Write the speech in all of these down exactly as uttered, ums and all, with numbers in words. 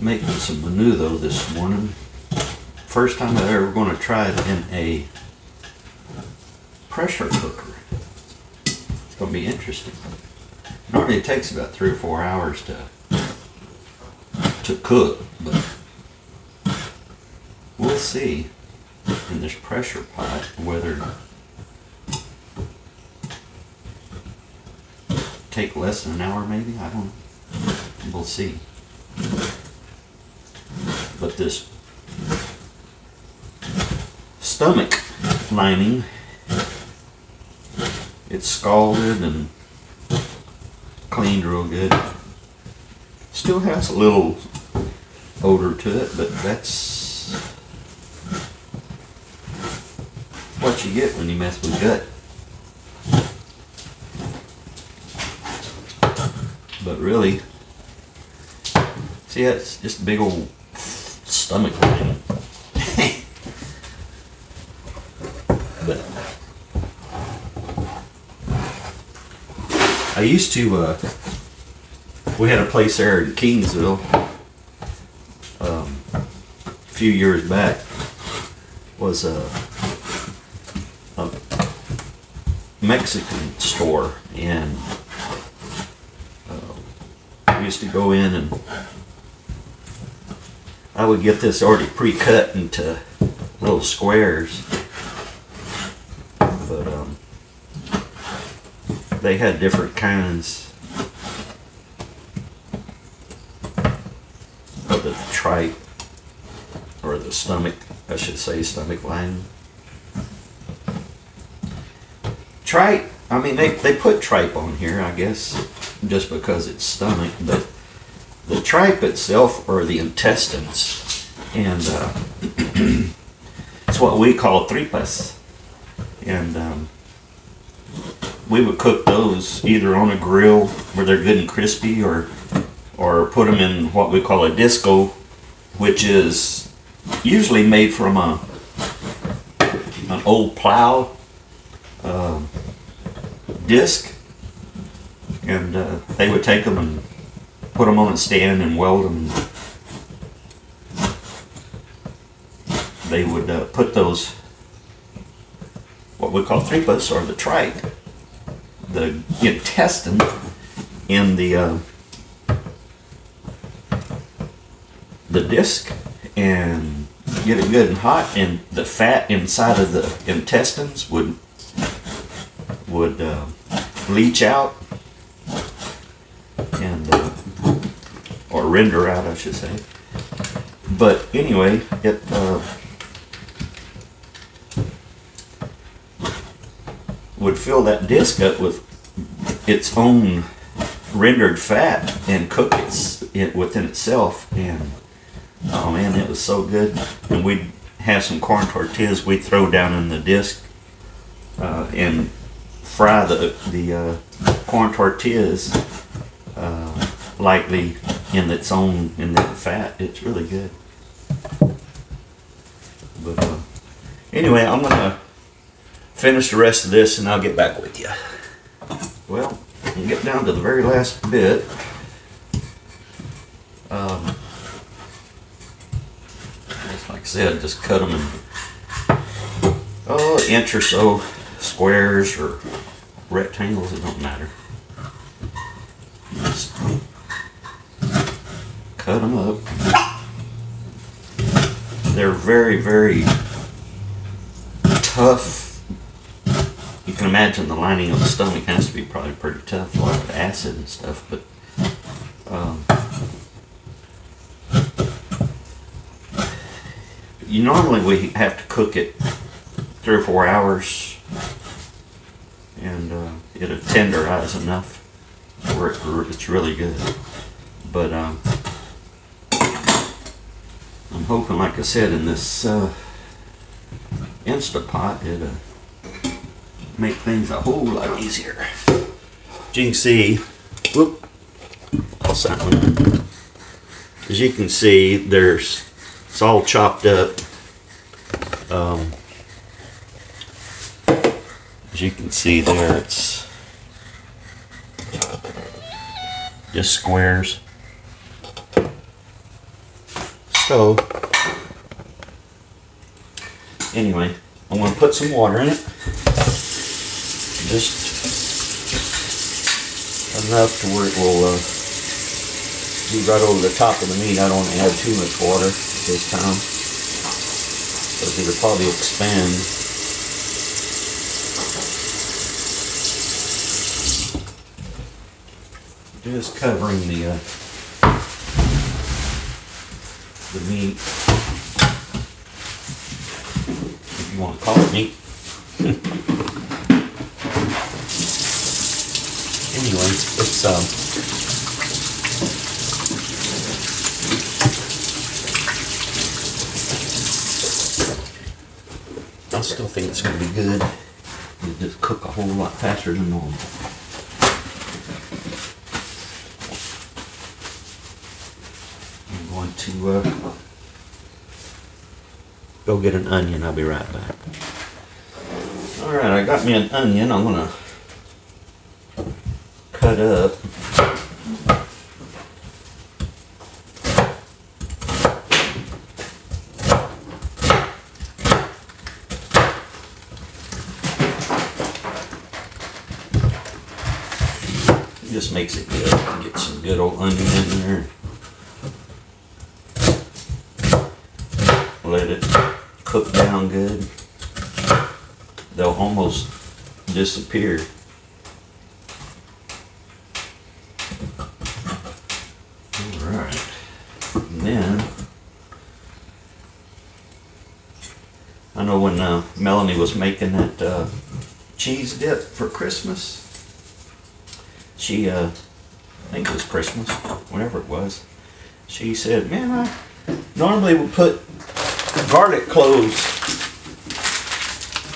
making some menudo this morning. First time I ever going to try it in a pressure cooker. It's going to be interesting. Normally it takes about three or four hours to to cook, but we'll see in this pressure pot whether it'll take less than an hour maybe. I don't know. We'll see. But this stomach lining, it's scalded and cleaned real good. Still has a little odor to it, but that's what you get when you mess with gut. But really, see, it's just a big old stomach lining. But I used to, uh, we had a place there in Kingsville um, a few years back. Was a, a Mexican store, and uh, we used to go in and I would get this already pre-cut into little squares, but um, they had different kinds of the tripe, or the stomach, I should say, stomach lining. Tripe, I mean, they, they put tripe on here, I guess, just because it's stomach, but the tripe itself are the intestines, and uh, it's what we call tripas, and um, we would cook those either on a grill where they're good and crispy, or or put them in what we call a disco, which is usually made from a an old plow uh, disc, and uh, they would take them and put them on a stand and weld them. They would uh, put those, what we call tripas, or the tripe, the intestine, in the uh, the disc, and get it good and hot, and the fat inside of the intestines would would uh, leach out, and uh, or render out, I should say. But anyway, it uh, would fill that disc up with its own rendered fat and cook it, it within itself. And oh man, it was so good. And we'd have some corn tortillas we'd throw down in the disc uh, and fry the, the uh, corn tortillas uh, lightly in its own, in that fat. It's really good. But uh, anyway, I'm gonna finish the rest of this and I'll get back with you. Well, we'll get down to the very last bit. Um, just like I said, just cut them in oh, an inch or so squares or rectangles. It don't matter. Just cut them up. They're very, very tough. You can imagine the lining of the stomach has to be probably pretty tough, a lot of acid and stuff, but um, you normally we have to cook it three or four hours, and uh, it'll tenderize enough where it, it's really good. But um, I'm hoping, like I said, in this uh, Instant Pot, it'll uh, make things a whole lot easier. As you can see, whoop, I'll sign. As you can see, there's it's all chopped up. Um, as you can see there, it's just squares. So anyway, I'm going to put some water in it, just enough to where it will uh, be right over the top of the meat. I don't want to add too much water at this time, because it'll probably expand. Just covering the, uh, the meat. Want to call it meat. Anyways, it's um I still think it's gonna be good. It'll just cook a whole lot faster than normal. I'm going to uh go get an onion. I'll be right back. All right, I got me an onion. I'm gonna cut up. It just makes it good. Get some good old onion in there. Let it cook down good. They'll almost disappear. All right. And then I know when uh, Melanie was making that uh, cheese dip for Christmas, she uh, I think it was Christmas, whenever it was, she said, "Man, I normally would put garlic cloves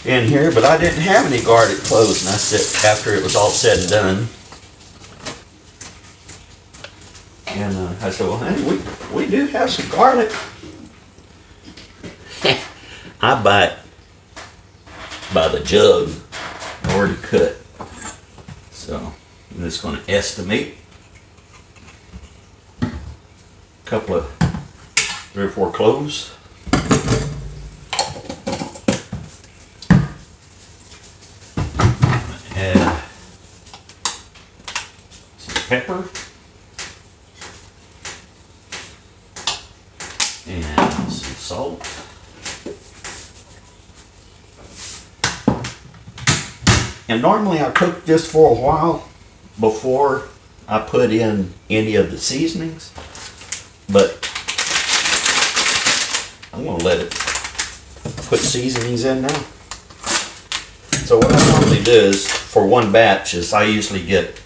in here, but I didn't have any garlic cloves." And I said, after it was all said and done, and uh, I said, "Well, honey, we we do have some garlic." I buy it by the jug, already cut. So I'm just going to estimate a couple of three or four cloves. Add some pepper and some salt. And normally I cook this for a while before I put in any of the seasonings, but I'm going to let it put seasonings in now. So what I normally do is, for one batch, is I usually get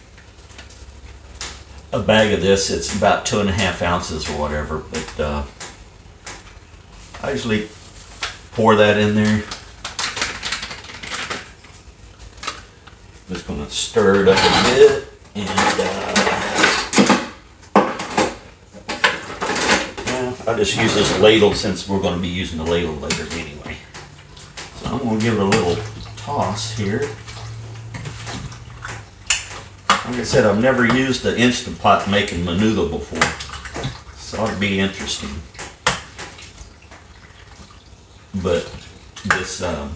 a bag of this. It's about two and a half ounces or whatever, but uh, I usually pour that in there. I'm just going to stir it up a bit, and uh, yeah, I just use this ladle since we're going to be using the ladle later anyway. So I'm going to give it a little toss here. Like I said, I've never used the Instant Pot making menudo before, so it'd be interesting. But this um,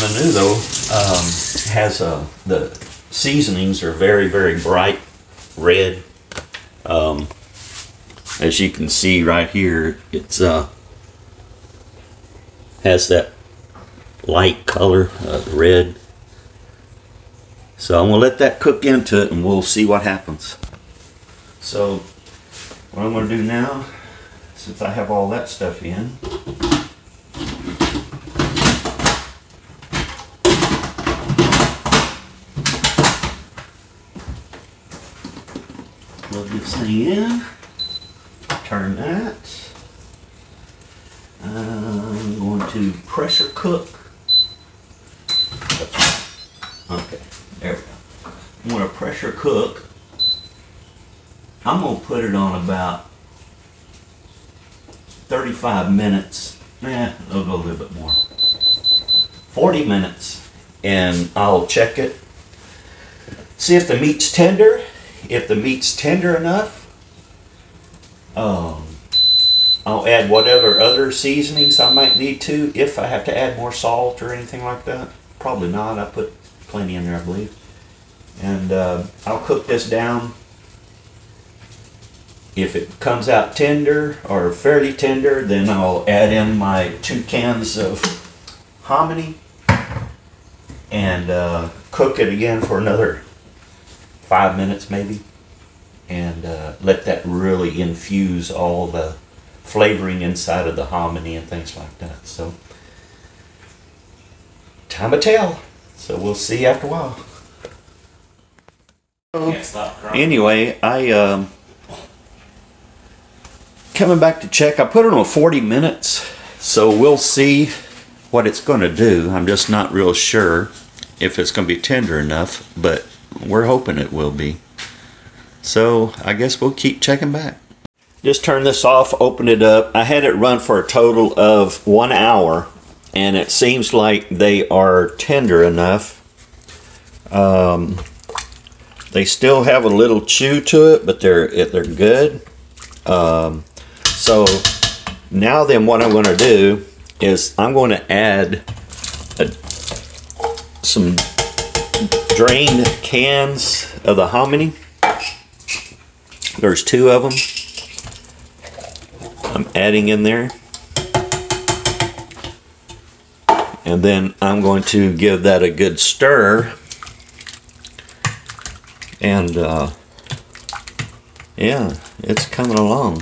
menudo um, has a, the seasonings are very, very bright red. Um, as you can see right here, it's uh, has that light color, uh, red. So I'm going to let that cook into it and we'll see what happens. So what I'm going to do now, since I have all that stuff in, plug this thing in, turn that. I'm going to pressure cook. Okay, there we go. I'm going to pressure cook. I'm going to put it on about thirty-five minutes. Eh, it'll go a little bit more. forty minutes. And I'll check it. See if the meat's tender. If the meat's tender enough, um, I'll add whatever other seasonings I might need to, if I have to add more salt or anything like that. Probably not. I put plenty in there, I believe. And uh, I'll cook this down. If it comes out tender or fairly tender, then I'll add in my two cans of hominy and uh, cook it again for another five minutes maybe, and uh, let that really infuse all the flavoring inside of the hominy and things like that. So time will tell. So we'll see after a while. Anyway, I um, coming back to check. I put it on forty minutes, so we'll see what it's going to do. I'm just not real sure if it's going to be tender enough, but we're hoping it will be. So I guess we'll keep checking back. Just turn this off, open it up. I had it run for a total of one hour, and it seems like they are tender enough. Um, They still have a little chew to it, but they're they're good. Um, so now then, what I'm going to do is I'm going to add a, some drained cans of the hominy. There's two of them. I'm adding in there, and then I'm going to give that a good stir. And uh, yeah, it's coming along.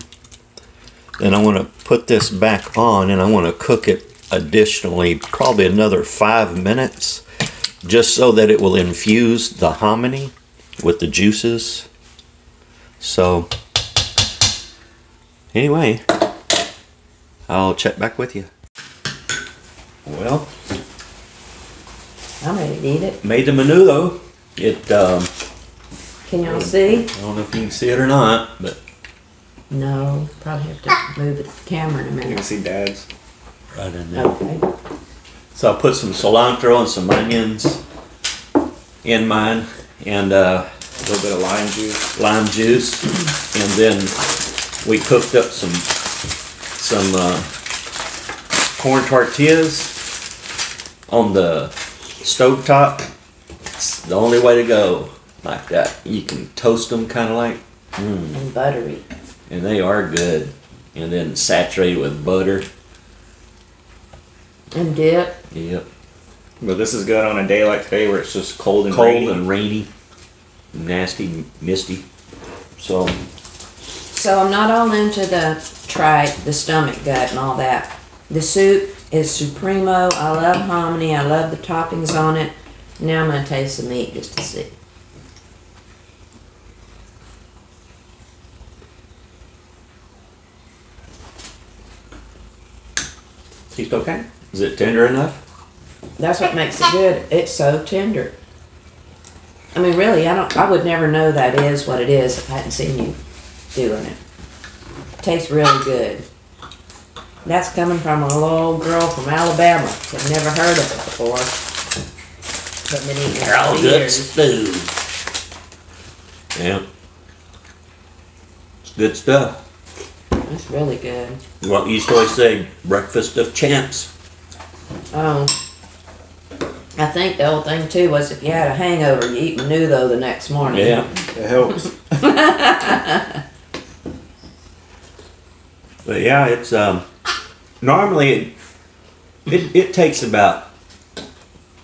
Then I want to put this back on, and I want to cook it additionally, probably another five minutes, just so that it will infuse the hominy with the juices. So anyway, I'll check back with you. Well, I'm ready to eat it. Made the menudo. It. Um, Can y'all see? I don't know if you can see it or not, but... No, probably have to move the camera in a minute. You can see Dad's right in there. Okay. So I put some cilantro and some onions in mine, and uh, a little bit of lime juice. Lime juice, and then we cooked up some some uh, corn tortillas on the stovetop. It's the only way to go. Like that, you can toast them, kind of like mm. and buttery, and they are good. And then saturated with butter and dip. Yep. But this is good on a day like today where it's just cold and cold rainy. and rainy, nasty, misty. So, so I'm not all into the try the stomach gut and all that. The soup is supremo. I love hominy. I love the toppings on it. Now I'm gonna taste the meat just to see. It's okay. Is it tender enough? That's what makes it good. It's so tender. I mean, really, I don't. I would never know that is what it is if I hadn't seen you doing it. It tastes really good. That's coming from a little old girl from Alabama. I've never heard of it before. But been eating it all years. Good food. Yeah. It's good stuff. It's really good. Well, you used to always say, breakfast of champs. Oh. I think the old thing, too, was if you had a hangover, you eat menudo the next morning. Yeah, it helps. But, yeah, it's... Um, normally, it, it, it takes about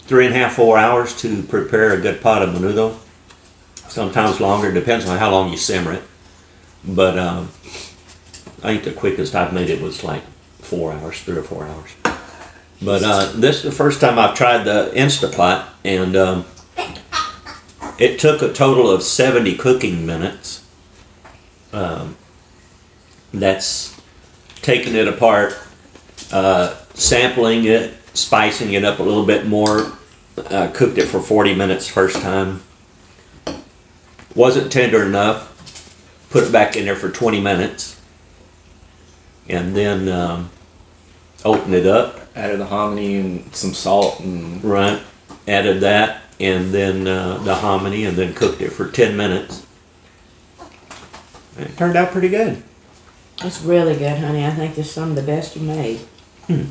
three and a half, four hours to prepare a good pot of menudo. Sometimes longer. Depends on how long you simmer it. But... Um, I think the quickest I've made it was like four hours, three or four hours. But uh, this is the first time I've tried the Instant Pot, and um, it took a total of seventy cooking minutes. Um, that's taking it apart, uh, sampling it, spicing it up a little bit more. Uh, cooked it for forty minutes first time. Wasn't tender enough. Put it back in there for twenty minutes. And then um, opened it up. Added the hominy and some salt. And right. Added that. and then uh, the hominy, and then cooked it for ten minutes. And it turned out pretty good. That's really good, honey. I think this is some of the best you made. Hmm.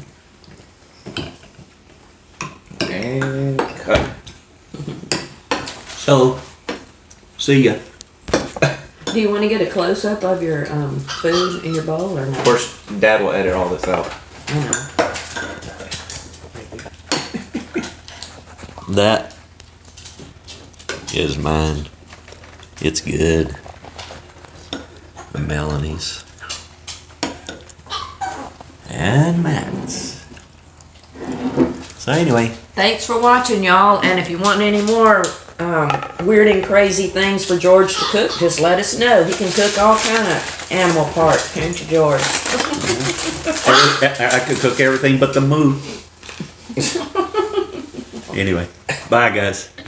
And cut. So, see ya. Do you want to get a close-up of your um, food in your bowl or not? Of course, Dad will edit all this out. Mm-hmm. That is mine. It's good. The Melanie's. And Matt's. So anyway. Thanks for watching, y'all. And if you want any more Um, weird and crazy things for George to cook, just let us know. He can cook all kind of animal parts, can't you, George? I, I could cook everything but the moo. Anyway, bye, guys.